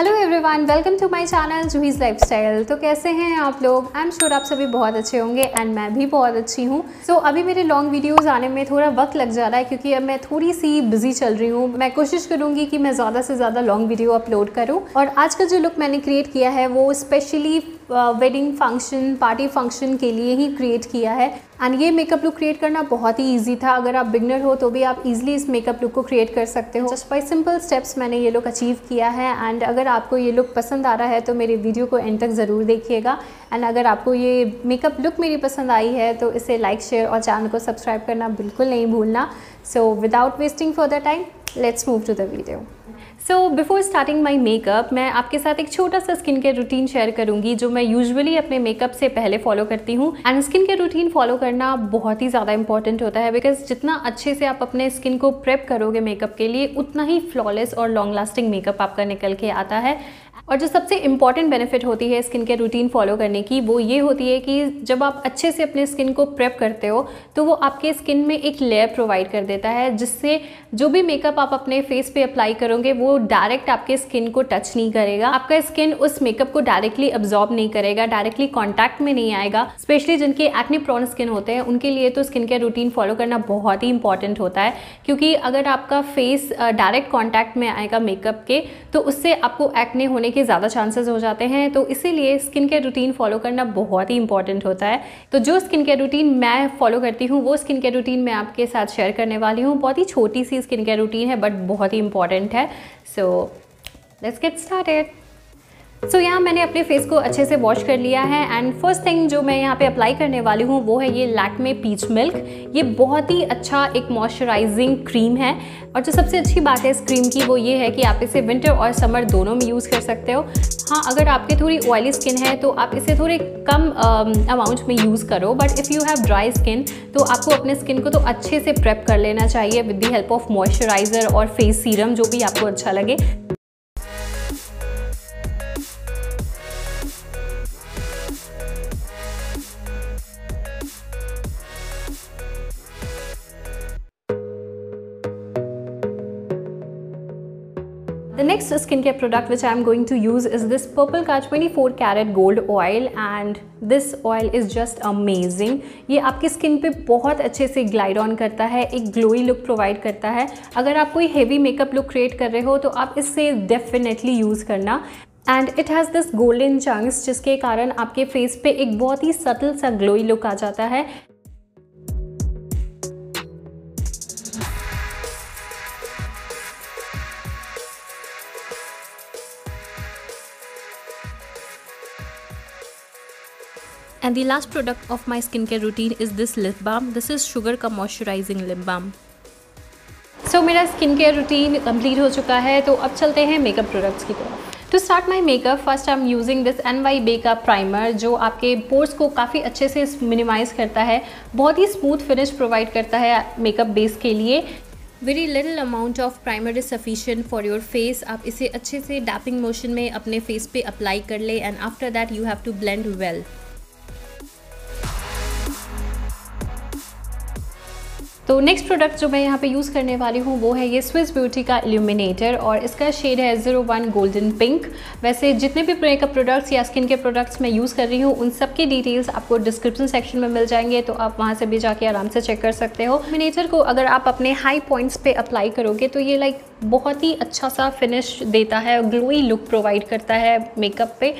Hello everyone, welcome to my channel Juhi's lifestyle. तो कैसे हैं आप लोग? आई एम श्योर आप सभी बहुत अच्छे होंगे एंड मैं भी बहुत अच्छी हूँ। सो अभी मेरे लॉन्ग वीडियोस आने में थोड़ा वक्त लग जा रहा है क्योंकि अब मैं थोड़ी सी बिजी चल रही हूँ। मैं कोशिश करूँगी कि मैं ज़्यादा से ज़्यादा लॉन्ग वीडियो अपलोड करूँ। और आज का जो लुक मैंने क्रिएट किया है वो specially wedding function, party function के लिए ही क्रिएट किया है। एंड ये मेकअप लुक क्रिएट करना बहुत ही ईजी था। अगर आप बिगनर हो तो भी आप ईजिली इस मेकअप लुक को क्रिएट कर सकते हो। जस्ट बाई सिंपल स्टेप्स मैंने ये लुक अचीव किया है। एंड अगर आपको ये लुक पसंद आ रहा है तो मेरे वीडियो को एंड तक ज़रूर देखिएगा। एंड अगर आपको ये मेकअप लुक मेरी पसंद आई है तो इसे लाइक, शेयर और चैनल को सब्सक्राइब करना बिल्कुल नहीं भूलना। So without wasting further time let's move to the video. So before starting my makeup मैं आपके साथ एक छोटा सा स्किन केयर रूटीन शेयर करूंगी जो मैं यूजुअली अपने मेकअप से पहले फॉलो करती हूँ। And skin care routine follow करना बहुत ही ज़्यादा इंपॉर्टेंट होता है बिकॉज जितना अच्छे से आप अपने स्किन को प्रेप करोगे मेकअप के लिए उतना ही फ्लॉलेस और लॉन्ग लास्टिंग मेकअप आपका निकल के आता है। और जो सबसे इम्पॉर्टेंट बेनिफिट होती है स्किन केयर रूटीन फॉलो करने की वो ये होती है कि जब आप अच्छे से अपने स्किन को प्रेप करते हो तो वो आपके स्किन में एक लेयर प्रोवाइड कर देता है जिससे जो भी मेकअप आप अपने फेस पे अप्लाई करोगे वो डायरेक्ट आपके स्किन को टच नहीं करेगा। आपका स्किन उस मेकअप को डायरेक्टली अब्जॉर्ब नहीं करेगा, डायरेक्टली कॉन्टैक्ट में नहीं आएगा। स्पेशली जिनके एक्ने प्रोन स्किन होते हैं उनके लिए तो स्किन केयर रूटीन फॉलो करना बहुत ही इंपॉर्टेंट होता है क्योंकि अगर आपका फेस डायरेक्ट कॉन्टैक्ट में आएगा मेकअप के तो उससे आपको एक्ने होने के ज़्यादा चांसेस हो जाते हैं। तो इसीलिए स्किन केयर रूटीन फॉलो करना बहुत ही इंपॉर्टेंट होता है। तो जो स्किन केयर रूटीन मैं फॉलो करती हूँ वो स्किन केयर रूटीन मैं आपके साथ शेयर करने वाली हूँ। बहुत ही छोटी सी स्किन केयर रूटीन है बट बहुत ही इंपॉर्टेंट है। So let's get started. So यहाँ मैंने अपने फेस को अच्छे से वॉश कर लिया है। एंड फर्स्ट थिंग जो मैं यहाँ पे अप्लाई करने वाली हूँ वो है ये लैक्मे पीच मिल्क। ये बहुत ही अच्छा एक मॉइस्चराइजिंग क्रीम है और जो सबसे अच्छी बात है इस क्रीम की वो ये है कि आप इसे विंटर और समर दोनों में यूज़ कर सकते हो। हाँ, अगर आपकी थोड़ी ऑयली स्किन है तो आप इसे थोड़े कम अमाउंट में यूज़ करो। But if you have dry skin तो आपको अपने स्किन को तो अच्छे से प्रेप कर लेना चाहिए with the help of moisturiser और फेस सीरम, जो भी आपको अच्छा लगे। The next skincare product which I am going to use is this purple car 24 karat gold oil and this oil is just amazing। ये आपकी स्किन पे बहुत अच्छे से ग्लाइड ऑन करता है, एक ग्लोई लुक प्रोवाइड करता है। अगर आप कोई हेवी मेकअप लुक क्रिएट कर रहे हो तो आप इससे डेफिनेटली यूज़ करना। And it has this golden chunks जिसके कारण आपके फेस पे एक बहुत ही सटल सा ग्लोई लुक आ जाता है। And the last product of my skincare routine is this lip balm. This is Sugar का moisturizing lip balm। So मेरा skincare routine complete हो चुका है तो अब चलते हैं makeup products की तरफ। To start my makeup first I am using this NY Bae का प्राइमर जो आपके पोर्स को काफ़ी अच्छे से मिनिमाइज़ करता है, बहुत ही स्मूथ फिनिश प्रोवाइड करता है मेकअप बेस के लिए। Very little amount of primer is sufficient for your face. आप इसे अच्छे से डैपिंग मोशन में अपने फेस पे अप्लाई कर ले and after that you have to blend well. तो नेक्स्ट प्रोडक्ट जो मैं यहाँ पे यूज़ करने वाली हूँ वो है ये स्विस ब्यूटी का इल्यूमिनेटर और इसका शेड है 01 गोल्डन पिंक। वैसे जितने भी मेकअप प्रोडक्ट्स या स्किन के प्रोडक्ट्स मैं यूज़ कर रही हूँ उन सब के डिटेल्स आपको डिस्क्रिप्शन सेक्शन में मिल जाएंगे तो आप वहाँ से भी जाके आराम से चेक कर सकते हो। इल्यूमिनेटर को अगर आप अपने हाई पॉइंट्स पे अप्लाई करोगे तो ये लाइक बहुत ही अच्छा सा फिनिश देता है, ग्लोई लुक प्रोवाइड करता है मेकअप पे।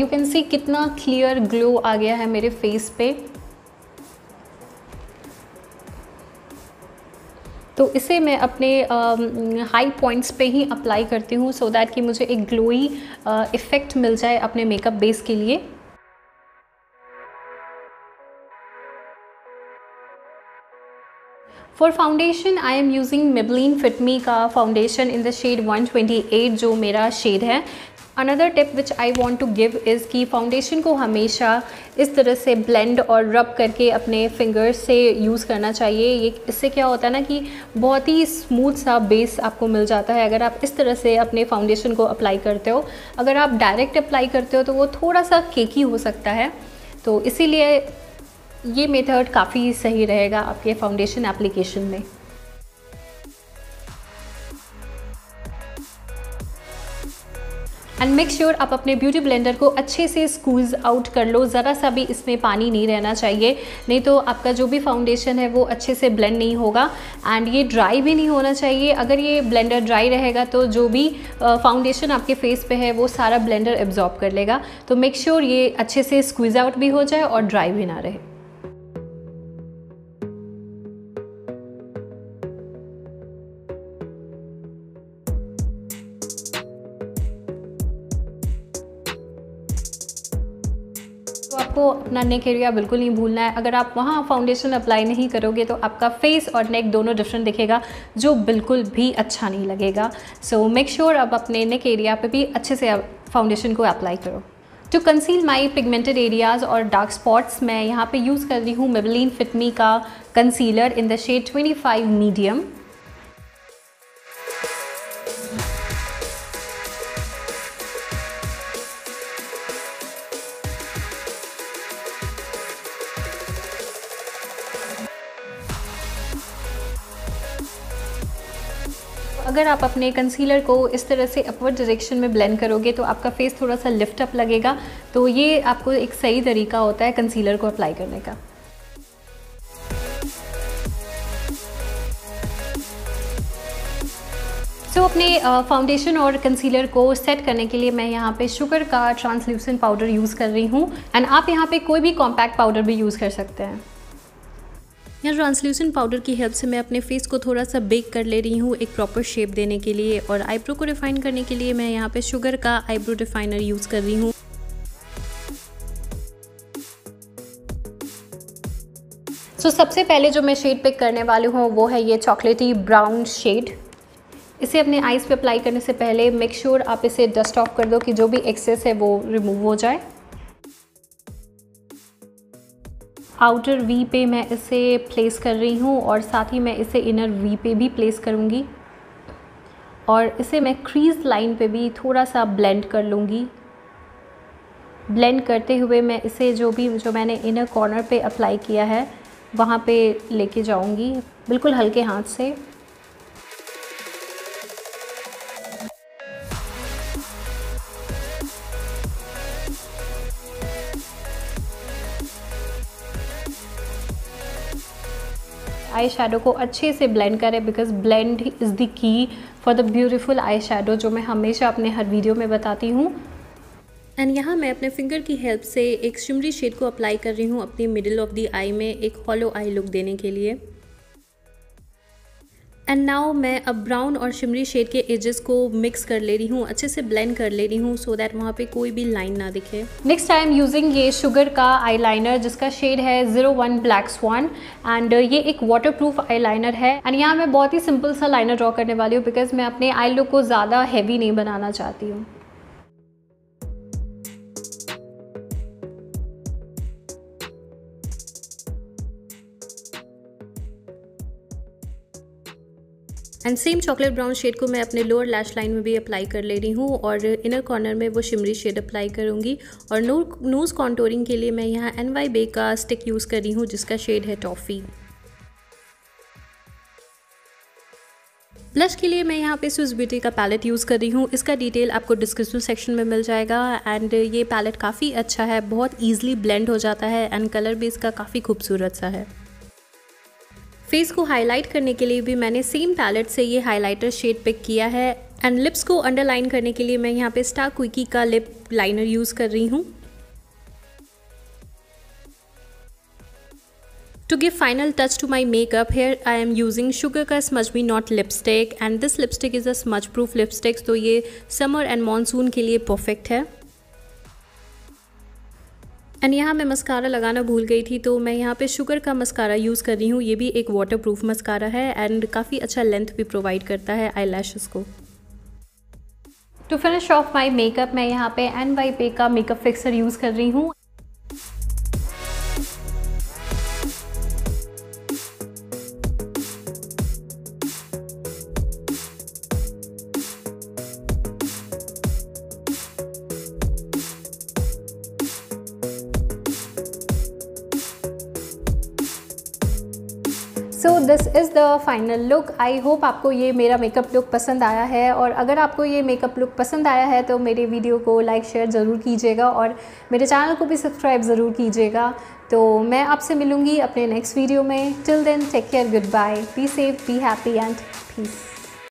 यू कैन सी कितना क्लियर ग्लो आ गया है मेरे फेस पे। तो इसे मैं अपने हाई पॉइंट्स पे ही अप्लाई करती हूँ सो दैट कि मुझे एक ग्लोई इफ़ेक्ट मिल जाए अपने मेकअप बेस के लिए। For foundation I am using Maybelline fit me का फाउंडेशन इन द शेड 128 जो मेरा शेड है। Another tip which I want to give is कि फाउंडेशन को हमेशा इस तरह से ब्लेंड और रब करके अपने फिंगर्स से यूज़ करना चाहिए। ये इससे क्या होता है ना कि बहुत ही स्मूथ सा बेस आपको मिल जाता है अगर आप इस तरह से अपने फाउंडेशन को अप्लाई करते हो। अगर आप डायरेक्ट अप्लाई करते हो तो वो थोड़ा सा केकी हो सकता है, तो इसीलिए ये मेथड काफ़ी सही रहेगा आपके फाउंडेशन एप्लीकेशन में। एंड मेक श्योर आप अपने ब्यूटी ब्लेंडर को अच्छे से स्क्वीज आउट कर लो, ज़रा सा भी इसमें पानी नहीं रहना चाहिए, नहीं तो आपका जो भी फाउंडेशन है वो अच्छे से ब्लेंड नहीं होगा। एंड ये ड्राई भी नहीं होना चाहिए, अगर ये ब्लेंडर ड्राई रहेगा तो जो भी फाउंडेशन आपके फेस पे है वो सारा ब्लेंडर एब्जॉर्ब कर लेगा। तो मेक श्योर ये अच्छे से स्क्वीज आउट भी हो जाए और ड्राई भी ना रहे। आपको अपना नेक एरिया बिल्कुल नहीं भूलना है, अगर आप वहाँ फाउंडेशन अप्लाई नहीं करोगे तो आपका फेस और नेक दोनों डिफरेंट दिखेगा, जो बिल्कुल भी अच्छा नहीं लगेगा। सो मेक श्योर आप अपने नेक एरिया पे भी अच्छे से फाउंडेशन को अप्लाई करो। To conceal my pigmented areas और डार्क स्पॉट्स, मैं यहाँ पे यूज़ कर रही हूँ मेबेलिन फिट मी का concealer in the shade 25 medium. अगर आप अपने कंसीलर को इस तरह से अपवर्ड डायरेक्शन में ब्लेंड करोगे तो आपका फेस थोड़ा सा लिफ्ट अप लगेगा, तो ये आपको एक सही तरीका होता है कंसीलर को अप्लाई करने का। सो अपने फाउंडेशन और कंसीलर को सेट करने के लिए मैं यहाँ पे शुगर का ट्रांसल्यूसेंट पाउडर यूज़ कर रही हूँ, एंड आप यहाँ पे कोई भी कॉम्पैक्ट पाउडर भी यूज़ कर सकते हैं। यहाँ ट्रांसल्यूसेंट पाउडर की हेल्प से मैं अपने फेस को थोड़ा सा बेक कर ले रही हूँ एक प्रॉपर शेप देने के लिए, और आईब्रो को डिफाइन करने के लिए मैं यहाँ पे शुगर का आईब्रो डिफाइनर यूज़ कर रही हूँ। सो सबसे पहले जो मैं शेड पिक करने वाली हूँ वो है ये चॉकलेटी ब्राउन शेड। इसे अपने आईज पे अप्लाई करने से पहले मेक श्योर आप इसे डस्ट ऑफ कर दो कि जो भी एक्सेस है वो रिमूव हो जाए। आउटर वी पे मैं इसे प्लेस कर रही हूँ और साथ ही मैं इसे इनर वी पे भी प्लेस करूँगी, और इसे मैं क्रीज लाइन पे भी थोड़ा सा ब्लेंड कर लूँगी। ब्लेंड करते हुए मैं इसे जो मैंने इनर कॉर्नर पे अप्लाई किया है वहाँ पे लेके जाऊँगी, बिल्कुल हल्के हाथ से। आई शेडो को अच्छे से ब्लेंड करें, because blend is the key for the beautiful eye shadow, जो मैं हमेशा अपने हर वीडियो में बताती हूँ। एंड यहाँ मैं अपने फिंगर की हेल्प से एक शिमरी शेड को अप्लाई कर रही हूँ अपनी मिडिल ऑफ द आई में, एक हॉलो आई लुक देने के लिए। एंड नाउ मैं अब ब्राउन और शिमरी शेड के एजेस को मिक्स कर ले रही हूँ, अच्छे से ब्लेंड कर ले रही हूँ, सो दैट वहाँ पे कोई भी लाइन ना दिखे। नेक्स्ट आई एम यूजिंग ये शुगर का आईलाइनर जिसका शेड है 01 ब्लैक स्वान, एंड ये एक वाटरप्रूफ आईलाइनर है। एंड यहाँ मैं बहुत ही सिंपल सा लाइनर ड्रॉ करने वाली हूँ, बिकॉज मैं अपने आई लुक को ज़्यादा हैवी नहीं बनाना चाहती हूँ। And same chocolate brown shade को मैं अपने लोअर लैश लाइन में भी अप्लाई कर ले रही हूँ, और इनर कॉर्नर में वो शिमरी शेड अप्लाई करूँगी। और नोज़ कॉन्टोरिंग के लिए मैं यहाँ NY Bae का स्टिक यूज़ कर रही हूँ जिसका शेड है टॉफ़ी। ब्लश के लिए मैं यहाँ पे स्विस ब्यूटी का पैलेट यूज़ कर रही हूँ, इसका डिटेल आपको डिस्क्रिप्शन सेक्शन में मिल जाएगा। एंड ये पैलेट काफ़ी अच्छा है, बहुत ईजिली ब्लेंड हो जाता है, एंड कलर भी इसका काफ़ी खूबसूरत सा है। फेस को हाईलाइट करने के लिए भी मैंने सेम पैलेट से ये हाईलाइटर शेड पिक किया है। एंड लिप्स को अंडरलाइन करने के लिए मैं यहाँ पे स्टार क्विकी का लिप लाइनर यूज़ कर रही हूँ। To give final touch to my makeup, here I am using Sugar का smudge me not lipstick, and this lipstick is a smudge proof lipstick, तो ये समर एंड मानसून के लिए perfect है। And यहाँ मैं मस्कारा लगाना भूल गई थी, तो मैं यहाँ पे शुगर का मस्कारा यूज़ कर रही हूँ, ये भी एक वाटरप्रूफ मस्कारा है एंड काफ़ी अच्छा लेंथ भी प्रोवाइड करता है आईलैशेस को। To finish off my makeup मैं यहाँ पे NY Bae का मेकअप फिक्सर यूज़ कर रही हूँ। So this is the final look. I hope आपको ये मेरा मेकअप लुक पसंद आया है, और अगर आपको ये मेकअप लुक पसंद आया है तो मेरे वीडियो को लाइक शेयर ज़रूर कीजिएगा और मेरे चैनल को भी सब्सक्राइब ज़रूर कीजिएगा। तो मैं आपसे मिलूँगी अपने नेक्स्ट वीडियो में। Till then take care, good bye, be safe, be happy and piece.